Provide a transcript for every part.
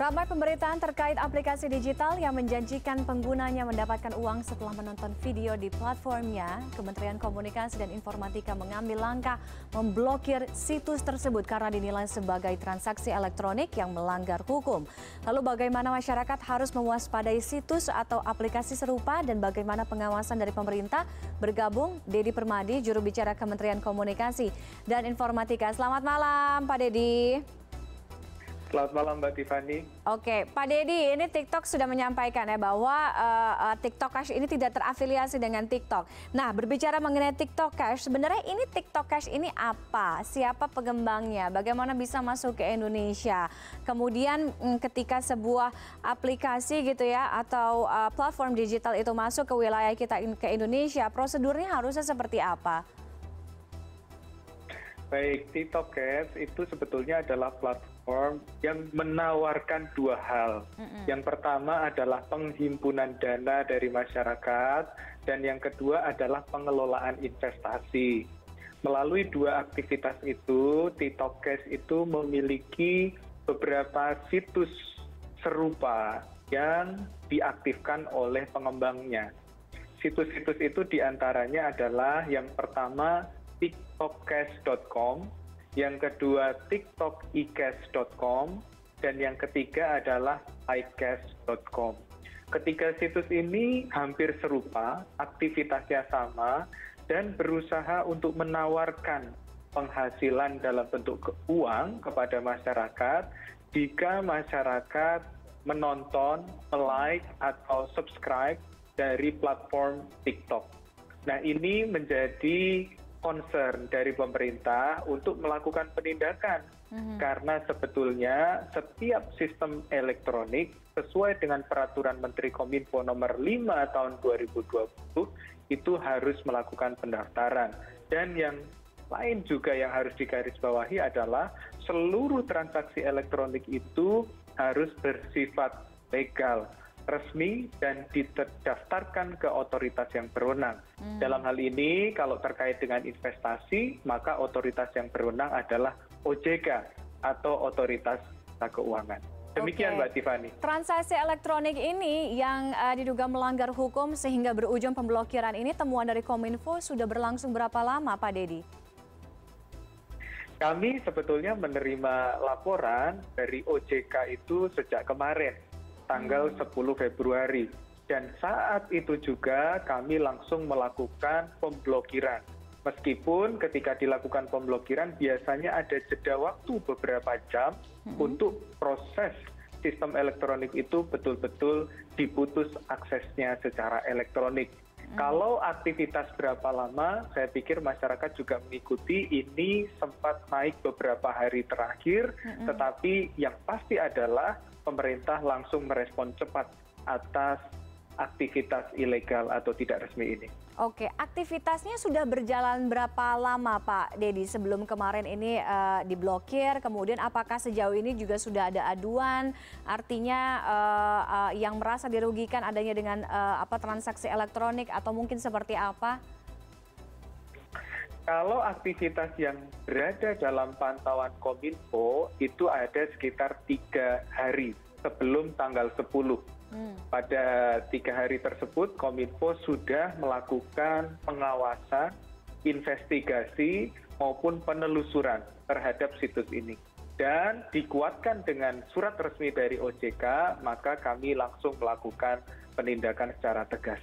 Ramai pemberitaan terkait aplikasi digital yang menjanjikan penggunanya mendapatkan uang setelah menonton video di platformnya. Kementerian Komunikasi dan Informatika mengambil langkah memblokir situs tersebut karena dinilai sebagai transaksi elektronik yang melanggar hukum. Lalu bagaimana masyarakat harus mewaspadai situs atau aplikasi serupa dan bagaimana pengawasan dari pemerintah? Bergabung Dedy Permadi, juru bicara Kementerian Komunikasi dan Informatika. Selamat malam, Pak Dedy. Selamat malam Mbak Tiffany. Oke, Pak Dedy, ini TikTok sudah menyampaikan ya bahwa TikTok Cash ini tidak terafiliasi dengan TikTok. Nah, berbicara mengenai TikTok Cash, sebenarnya ini TikTok Cash ini apa? Siapa pengembangnya? Bagaimana bisa masuk ke Indonesia? Kemudian ketika sebuah aplikasi gitu ya atau platform digital itu masuk ke wilayah kita ke Indonesia, prosedurnya harusnya seperti apa? Baik, TikTok Cash itu sebetulnya adalah platform yang menawarkan dua hal. Yang pertama adalah penghimpunan dana dari masyarakat, dan yang kedua adalah pengelolaan investasi. Melalui dua aktivitas itu, TikTok Cash itu memiliki beberapa situs serupa yang diaktifkan oleh pengembangnya. Situs-situs itu diantaranya adalah yang pertama TikTokiCash.com, yang kedua TikTokiCash.com, dan yang ketiga adalah iCash.com. Ketiga situs ini hampir serupa, aktivitasnya sama, dan berusaha untuk menawarkan penghasilan dalam bentuk uang kepada masyarakat jika masyarakat menonton, like, atau subscribe dari platform TikTok. Nah, ini menjadi concern dari pemerintah untuk melakukan penindakan, karena sebetulnya setiap sistem elektronik sesuai dengan peraturan Menteri Kominfo nomor 5 tahun 2020 itu harus melakukan pendaftaran. Dan yang lain juga yang harus digarisbawahi adalah seluruh transaksi elektronik itu harus bersifat legal, resmi, dan didaftarkan ke otoritas yang berwenang. Dalam hal ini, kalau terkait dengan investasi, maka otoritas yang berwenang adalah OJK atau Otoritas Jasa Keuangan. Demikian, Mbak Tiffany. Transaksi elektronik ini yang diduga melanggar hukum sehingga berujung pemblokiran ini, temuan dari Kominfo sudah berlangsung berapa lama, Pak Dedy? Kami sebetulnya menerima laporan dari OJK itu sejak kemarin, tanggal 10 Februari. Dan saat itu juga kami langsung melakukan pemblokiran. Meskipun ketika dilakukan pemblokiran biasanya ada jeda waktu beberapa jam untuk proses sistem elektronik itu betul-betul diputus aksesnya secara elektronik. Kalau aktivitas berapa lama, saya pikir masyarakat juga mengikuti. Ini sempat naik beberapa hari terakhir, tetapi yang pasti adalah pemerintah langsung merespon cepat atas aktivitas ilegal atau tidak resmi ini. Oke, aktivitasnya sudah berjalan berapa lama, Pak Dedy, sebelum kemarin ini diblokir? Kemudian apakah sejauh ini juga sudah ada aduan? Artinya yang merasa dirugikan adanya dengan transaksi elektronik atau mungkin seperti apa? Kalau aktivitas yang berada dalam pantauan Kominfo itu ada sekitar 3 hari sebelum tanggal 10. Pada 3 hari tersebut, Kominfo sudah melakukan pengawasan, investigasi, maupun penelusuran terhadap situs ini. Dan dikuatkan dengan surat resmi dari OJK, maka kami langsung melakukan penindakan secara tegas.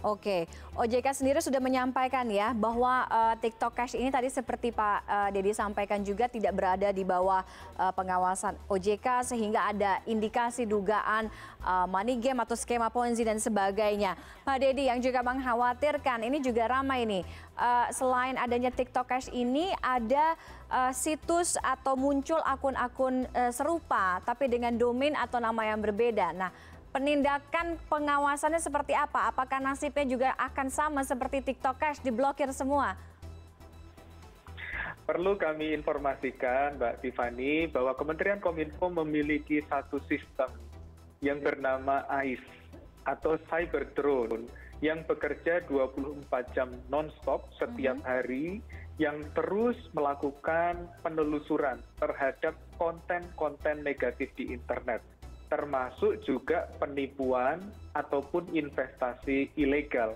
Oke, OJK sendiri sudah menyampaikan ya bahwa TikTok Cash ini tadi seperti Pak Dedy sampaikan juga tidak berada di bawah pengawasan OJK sehingga ada indikasi dugaan money game atau skema ponzi dan sebagainya. Pak Dedy, yang juga mengkhawatirkan ini juga ramai nih, selain adanya TikTok Cash ini ada situs atau muncul akun-akun serupa tapi dengan domain atau nama yang berbeda. Nah, penindakan pengawasannya seperti apa? Apakah nasibnya juga akan sama seperti TikTok Cash, diblokir semua? Perlu kami informasikan, Mbak Tiffany, bahwa Kementerian Kominfo memiliki satu sistem yang bernama ICE atau Cyber Drone yang bekerja 24 jam non-stop setiap hari, yang terus melakukan penelusuran terhadap konten-konten negatif di internet. termasuk juga penipuan ataupun investasi ilegal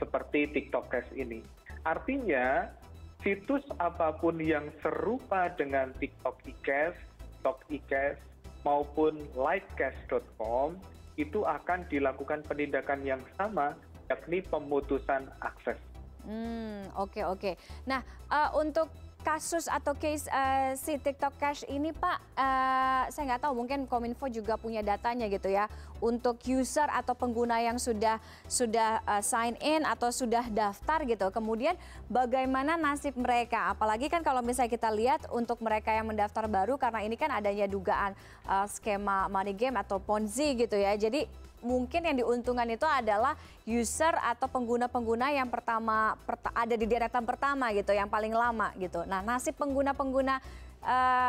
seperti TikTok Cash ini. Artinya, situs apapun yang serupa dengan TikTokiCash, TikTokiCash, maupun LightCash.com itu akan dilakukan penindakan yang sama, yakni pemutusan akses. Oke. Nah, untuk kasus atau case si TikTok Cash ini Pak, saya nggak tahu, mungkin Kominfo juga punya datanya gitu ya, untuk user atau pengguna yang sudah sign in atau sudah daftar gitu. Kemudian bagaimana nasib mereka? Apalagi kan kalau misalnya kita lihat untuk mereka yang mendaftar baru, karena ini kan adanya dugaan skema money game atau Ponzi gitu ya. Jadi mungkin yang diuntungkan itu adalah user atau pengguna-pengguna yang ada di deretan pertama gitu, yang paling lama gitu. Nah, nasib pengguna-pengguna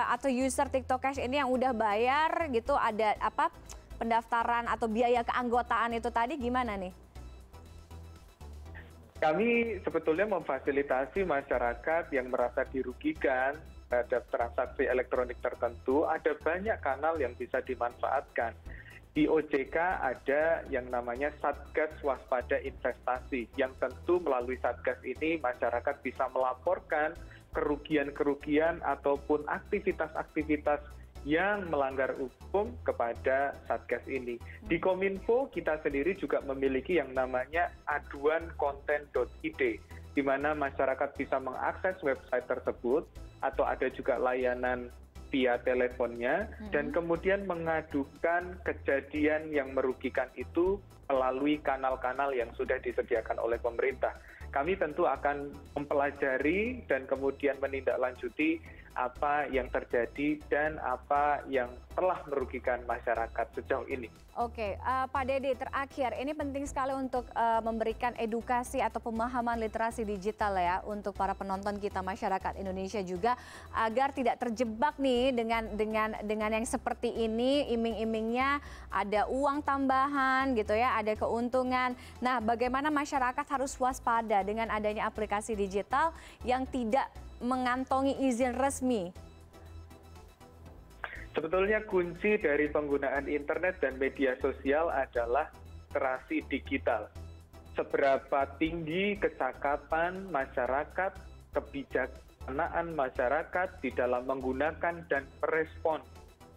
atau user TikTok Cash ini yang udah bayar gitu, ada apa pendaftaran atau biaya keanggotaan itu tadi gimana nih? Kami sebetulnya memfasilitasi masyarakat yang merasa dirugikan terhadap transaksi elektronik tertentu. Ada banyak kanal yang bisa dimanfaatkan. Di OJK ada yang namanya Satgas Waspada Investasi, yang tentu melalui Satgas ini masyarakat bisa melaporkan kerugian-kerugian ataupun aktivitas-aktivitas yang melanggar hukum kepada Satgas ini. Di Kominfo kita sendiri juga memiliki yang namanya aduankonten.id, di mana masyarakat bisa mengakses website tersebut atau ada juga layanan via teleponnya, dan kemudian mengadukan kejadian yang merugikan itu melalui kanal-kanal yang sudah disediakan oleh pemerintah. Kami tentu akan mempelajari dan kemudian menindaklanjuti apa yang terjadi dan apa yang telah merugikan masyarakat sejauh ini. Oke, Pak Dedy, terakhir ini penting sekali untuk memberikan edukasi atau pemahaman literasi digital ya untuk para penonton kita, masyarakat Indonesia juga, agar tidak terjebak nih dengan yang seperti ini, iming-imingnya ada uang tambahan gitu ya, ada keuntungan. Nah, bagaimana masyarakat harus waspada dengan adanya aplikasi digital yang tidak mengantongi izin resmi? Sebetulnya kunci dari penggunaan internet dan media sosial adalah literasi digital. Seberapa tinggi kecakapan masyarakat, kebijaksanaan masyarakat di dalam menggunakan dan merespon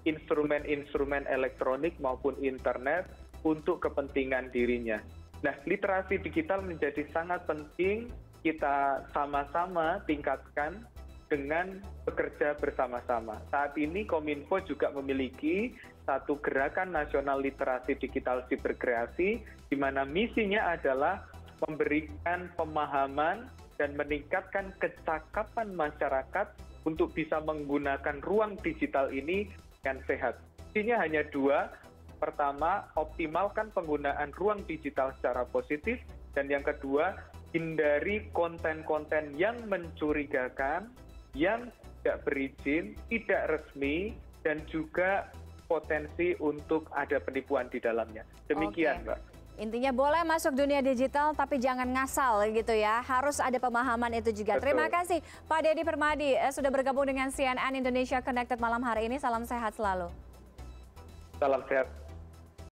instrumen-instrumen elektronik maupun internet untuk kepentingan dirinya. Nah, literasi digital menjadi sangat penting kita sama-sama tingkatkan dengan bekerja bersama-sama. Saat ini Kominfo juga memiliki satu gerakan nasional literasi digital superkreasi, di mana misinya adalah memberikan pemahaman dan meningkatkan kecakapan masyarakat untuk bisa menggunakan ruang digital ini dengan sehat. Intinya hanya dua. Pertama, optimalkan penggunaan ruang digital secara positif, dan yang kedua, hindari konten-konten yang mencurigakan, yang tidak berizin, tidak resmi, dan juga potensi untuk ada penipuan di dalamnya. Demikian, Mbak. Intinya boleh masuk dunia digital, tapi jangan ngasal gitu ya. Harus ada pemahaman itu juga. Betul. Terima kasih Pak Dedy Permadi sudah bergabung dengan CNN Indonesia Connected malam hari ini. Salam sehat selalu. Salam sehat.